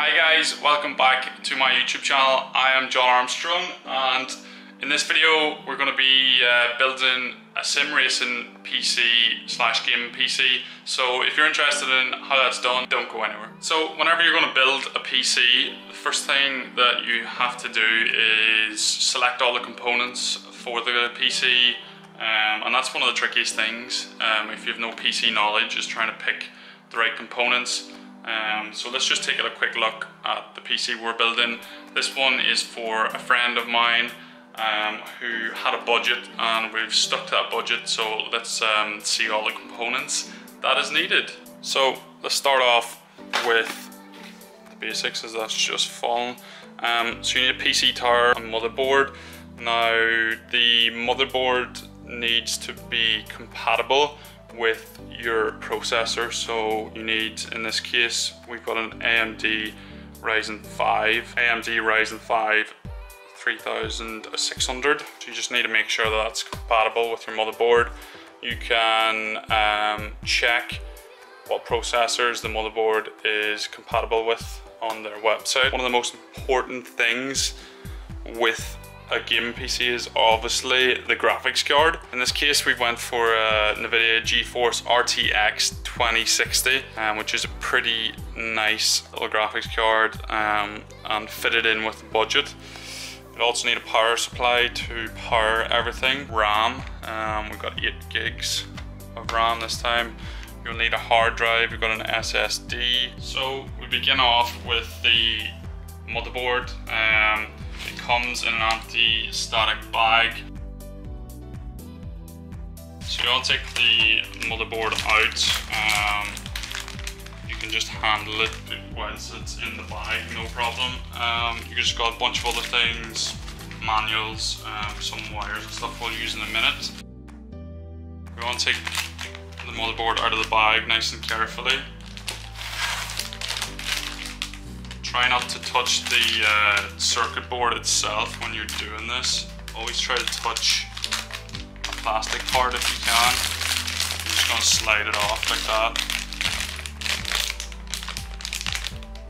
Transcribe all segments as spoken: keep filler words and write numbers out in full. Hi guys, welcome back to my YouTube channel. I am Jon Armstrong, and in this video we're going to be uh, building a sim racing P C slash game P C. So if you're interested in how that's done, don't go anywhere. So whenever you're going to build a P C, the first thing that you have to do is select all the components for the P C, um, and that's one of the trickiest things um, if you have no P C knowledge, is trying to pick the right components. Um, so let's just take a quick look at the P C we're building. This one is for a friend of mine um, who had a budget, and we've stuck to that budget, so let's um, see all the components that is needed. So let's start off with the basics, as that's just fallen. Um, so you need a P C tower and motherboard. Now the motherboard needs to be compatible with your processor, so you need, in this case we've got an A M D Ryzen five, A M D Ryzen five thirty-six hundred, so you just need to make sure that that's compatible with your motherboard. You can um, check what processors the motherboard is compatible with on their website. One of the most important things with a game P C is obviously the graphics card. In this case we went for a NVIDIA GeForce R T X twenty sixty, um, which is a pretty nice little graphics card, um, and fitted in with the budget. You also need a power supply to power everything. RAM, um, we've got eight gigs of RAM this time. You'll need a hard drive, you've got an S S D. So we begin off with the motherboard. Um, It comes in an anti-static bag. So you don't take the motherboard out. Um, you can just handle it once it's in the bag, no problem. Um, you just got a bunch of other things, manuals, um, some wires and stuff we'll use in a minute. We want to take the motherboard out of the bag nice and carefully. Try not to touch the uh, circuit board itself when you're doing this. Always try to touch a plastic part if you can. You're just going to slide it off like that.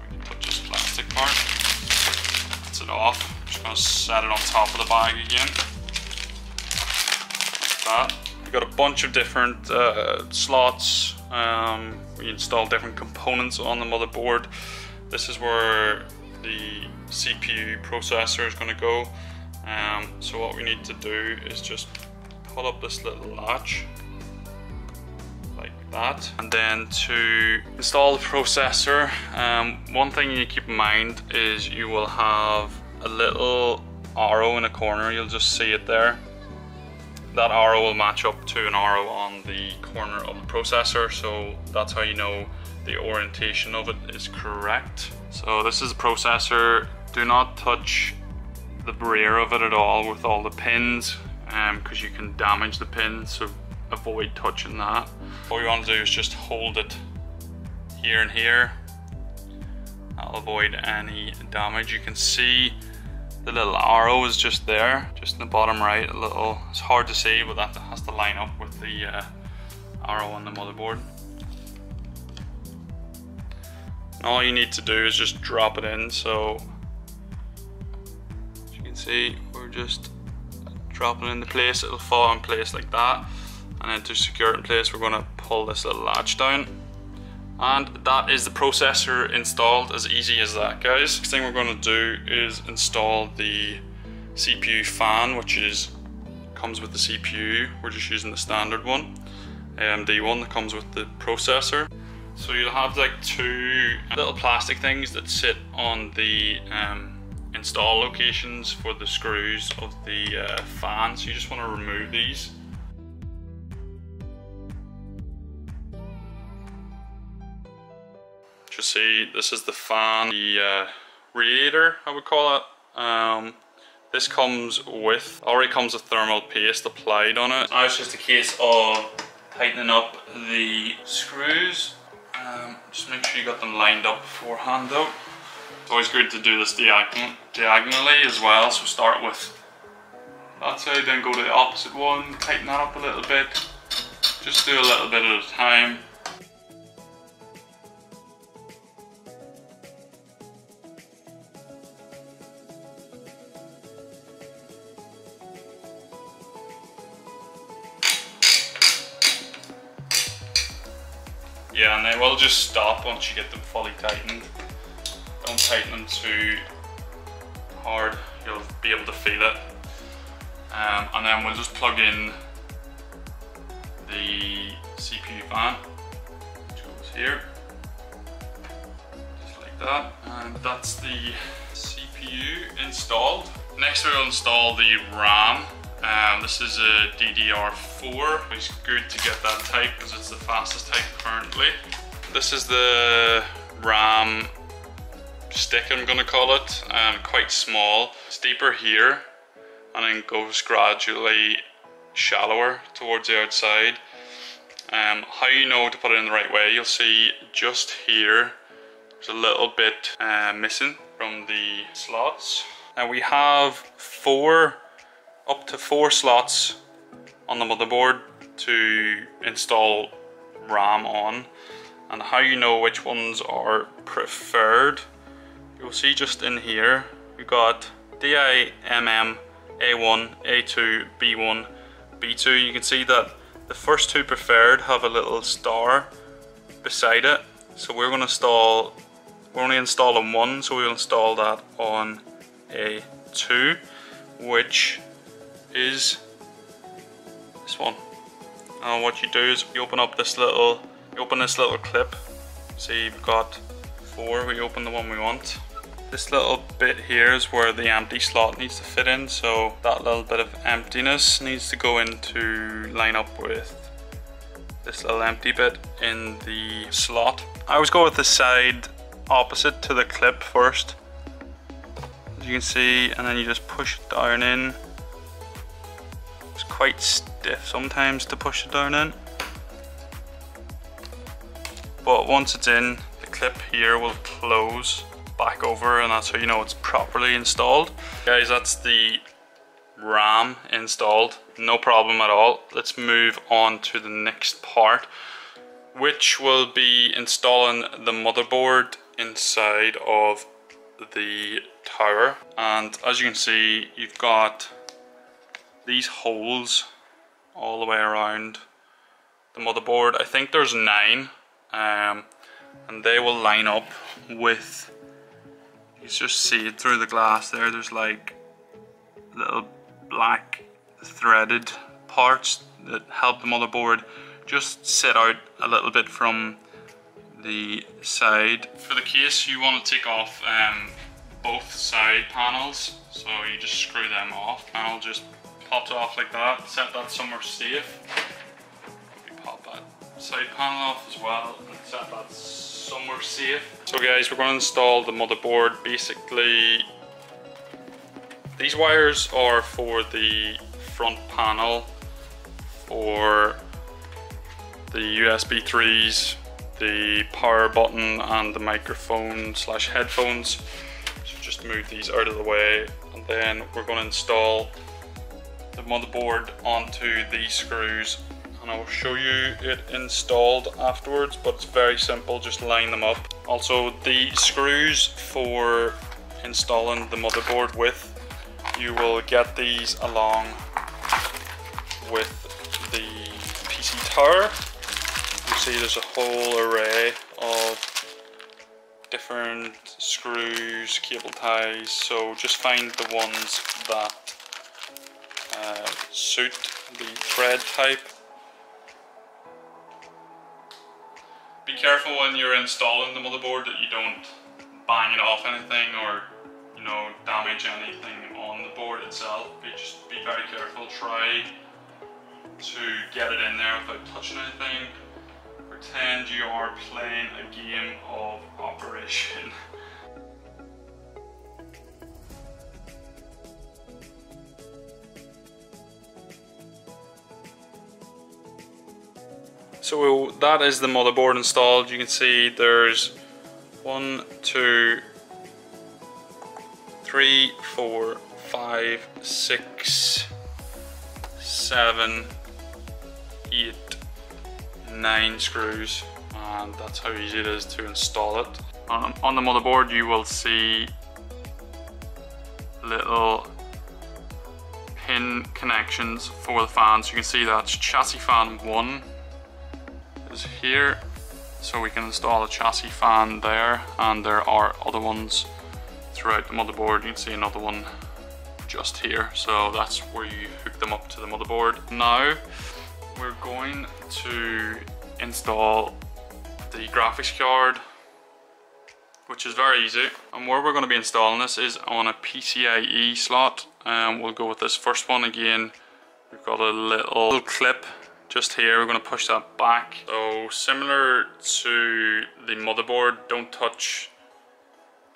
We can put this plastic part. That's it off. I'm just going to set it on top of the bag again. Like that. We've got a bunch of different uh, slots. Um, we install different components on the motherboard. This is where the C P U processor is going to go. Um, so what we need to do is just pull up this little latch like that, and then to install the processor, um, one thing you need to keep in mind is you will have a little arrow in a corner. You'll just see it there. That arrow will match up to an arrow on the corner of the processor, so that's how you know the orientation of it is correct. So this is the processor. Do not touch the rear of it at all with all the pins, because um, you can damage the pins, so avoid touching that. What we want to do is just hold it here and here. That'll avoid any damage. You can see the little arrow is just there, just in the bottom right a little. It's hard to see, but that has to line up with the uh, arrow on the motherboard. And all you need to do is just drop it in. So as you can see, we're just dropping it into place. It'll fall in place like that, and then to secure it in place we're going to pull this little latch down, and that is the processor installed. As easy as that, guys. Next thing we're going to do is install the C P U fan, which is comes with the C P U. We're just using the standard one, A M D one, that comes with the processor. So you'll have like two little plastic things that sit on the um, install locations for the screws of the uh, fan. So you just want to remove these. Just see, this is the fan, the uh, radiator, I would call it. Um, this comes with, already comes with thermal paste applied on it. Now it's just a case of tightening up the screws. Um, just make sure you got them lined up beforehand though. It's always good to do this diagon diagonally as well, so start with that side, then go to the opposite one, tighten that up a little bit, just do a little bit at a time. Yeah, and they will just stop once you get them fully tightened. Don't tighten them too hard, you'll be able to feel it. Um, and then we'll just plug in the C P U fan, which goes here, just like that. And that's the C P U installed. Next we'll install the RAM. Um, this is a D D R four, which is good to get that type because it's the fastest type currently. This is the RAM stick, I'm going to call it, um, quite small. It's deeper here and then goes gradually shallower towards the outside. Um, how you know to put it in the right way, you'll see just here there's a little bit uh, missing from the slots. Now we have four up to four slots on the motherboard to install RAM on, and how you know which ones are preferred, you'll see just in here we've got D I M M, A one, A two, B one, B two. You can see that the first two preferred have a little star beside it, so we're going to install, we're only installing one, so we'll install that on A two, which is this one. And what you do is you open up this little, you open this little clip. See, you've got four. We open the one we want. This little bit here is where the empty slot needs to fit in. So that little bit of emptiness needs to go in to line up with this little empty bit in the slot. I always go with the side opposite to the clip first, as you can see, and then you just push it down in. It's quite stiff sometimes to push it down in, but once it's in, the clip here will close back over, and that's how you know it's properly installed. Guys, that's the RAM installed, no problem at all. Let's move on to the next part, which will be installing the motherboard inside of the tower. And as you can see, you've got these holes all the way around the motherboard. I think there's nine, um, and they will line up with, you can just see it through the glass there, there's like little black threaded parts that help the motherboard just sit out a little bit from the side. For the case, you want to take off um, both side panels, so you just screw them off and I'll just popped off like that. Set that somewhere safe. We pop that side panel off as well and set that somewhere safe. So guys, we're going to install the motherboard. Basically, these wires are for the front panel, for the U S B threes, the power button and the microphone slash headphones. So just move these out of the way, and then we're going to install the motherboard onto these screws, and I will show you it installed afterwards, but it's very simple, just line them up. Also, the screws for installing the motherboard with, you will get these along with the P C tower. You see there's a whole array of different screws, cable ties, so just find the ones that Uh, suit the thread type. Be careful when you're installing the motherboard that you don't bang it off anything or, you know, damage anything on the board itself. Be, just be very careful. Try to get it in there without touching anything. Pretend you are playing a game of Operation. So that is the motherboard installed. You can see there's one, two, three, four, five, six, seven, eight, nine screws, and that's how easy it is to install it. Um, on the motherboard, you will see little pin connections for the fans. You can see that's chassis fan one. Here, So we can install a chassis fan there, and there are other ones throughout the motherboard. You can see another one just here, so that's where you hook them up to the motherboard. Now we're going to install the graphics card, which is very easy, and where we're going to be installing this is on a P C I E slot, and um, we'll go with this first one. Again, we've got a little clip just here, we're going to push that back. So similar to the motherboard, don't touch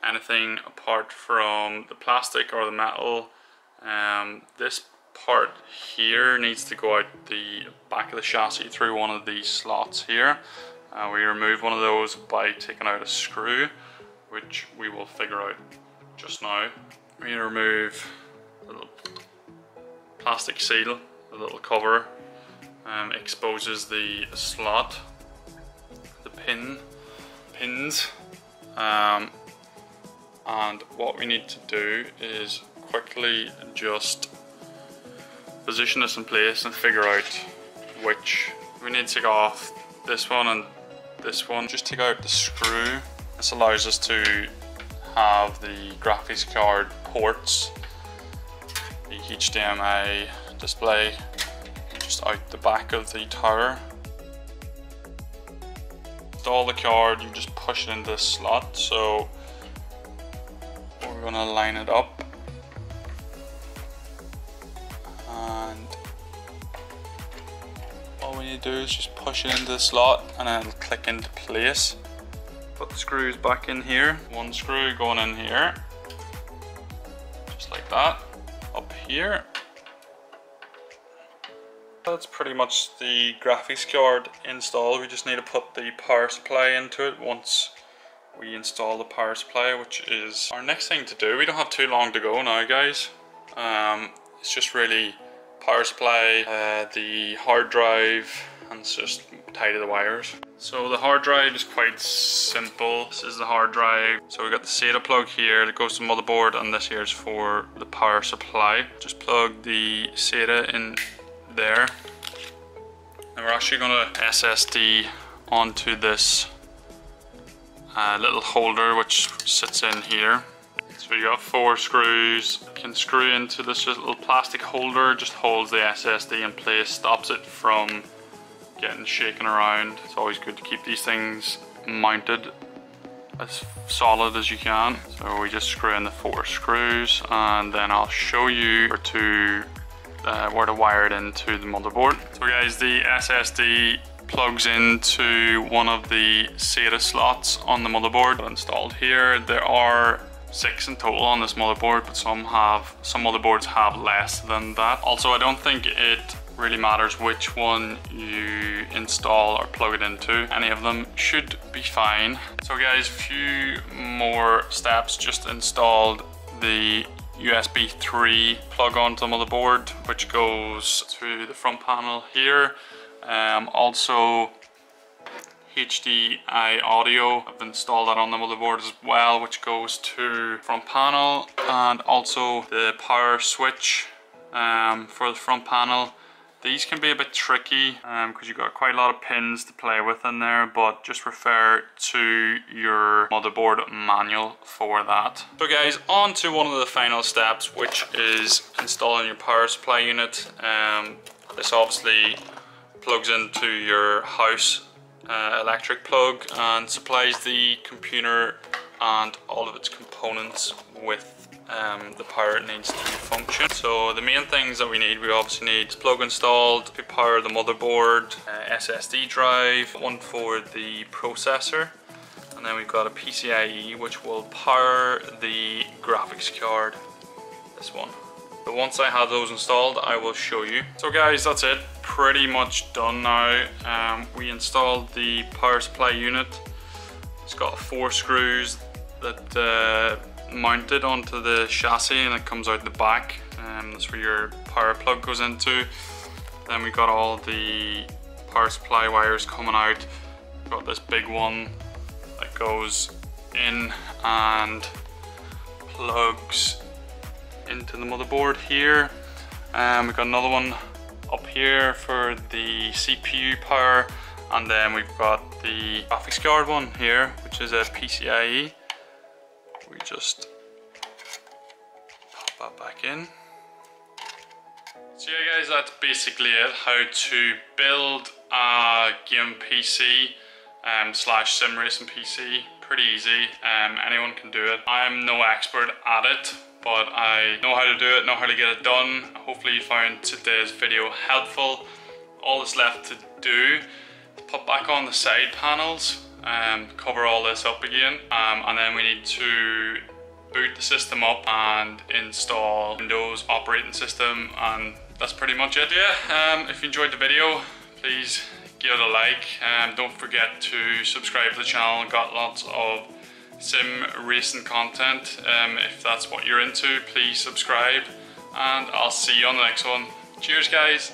anything apart from the plastic or the metal. Um, this part here needs to go out the back of the chassis through one of these slots here. Uh, we remove one of those by taking out a screw, which we will figure out just now. We're going to remove the little plastic seal, the little cover um, exposes the slot, the pin, pins. Um, and what we need to do is quickly just position this in place and figure out which we need to take off. This one and this one, just take out the screw. This allows us to have the graphics card ports, the H D M I display, just out the back of the tower. Install the card, you just push it into this slot. So we're going to line it up and all we need to do is just push it into the slot and it'll click into place. Put the screws back in here, one screw going in here just like that, up here. That's pretty much the graphics card installed. We just need to put the power supply into it once we install the power supply, which is our next thing to do. We don't have too long to go now, guys. Um, it's just really power supply, uh, the hard drive, and just tidy the wires. So the hard drive is quite simple. This is the hard drive. So we've got the SATA plug here that goes to the motherboard, and this here is for the power supply. Just plug the SATA in there. And we're actually gonna S S D onto this a uh, little holder which sits in here. So you got four screws, you can screw into this little plastic holder, just holds the S S D in place, stops it from getting shaken around. It's always good to keep these things mounted as solid as you can. So we just screw in the four screws, and then I'll show you where to, uh, where to wire it into the motherboard. So guys, the S S D plugs into one of the SATA slots on the motherboard installed here. There are six in total on this motherboard, but some have some motherboards have less than that. Also, I don't think it really matters which one you install or plug it into. Any of them should be fine. So guys, few more steps. Just installed the U S B three plug onto the motherboard, which goes to the front panel here. Um, also H D M I audio, I've installed that on the motherboard as well, which goes to front panel, and also the power switch um, for the front panel. These can be a bit tricky because um, you've got quite a lot of pins to play with in there, but just refer to your motherboard manual for that. So guys, on to one of the final steps, which is installing your power supply unit. Um, this obviously plugs into your house uh, electric plug and supplies the computer and all of its components with um, the power it needs to function. So the main things that we need, we obviously need plug installed to power the motherboard, uh, S S D drive, one for the processor, and then we've got a P C I E which will power the graphics card, this one. But once I have those installed, I will show you. So guys, that's it. Pretty much done now. Um, we installed the power supply unit. It's got four screws that uh, mounted onto the chassis, and it comes out the back. Um, that's where your power plug goes into. Then we got all the power supply wires coming out. We've got this big one that goes in and plugs into the motherboard here, and um, we've got another one up here for the C P U power, and then we've got the graphics card one here, which is a P C I E. We just pop that back in. So yeah guys, that's basically it, how to build a game P C um, slash sim racing P C. Pretty easy, um, anyone can do it. I'm no expert at it, but I know how to do it, know how to get it done. Hopefully you found today's video helpful. All that's left to do is put back on the side panels and cover all this up again, um, and then we need to boot the system up and install Windows operating system, and that's pretty much it. Yeah, um, if you enjoyed the video, please give it a like, and um, don't forget to subscribe to the channel. Got lots of sim racing content. Um, if that's what you're into, please subscribe, and I'll see you on the next one. Cheers guys.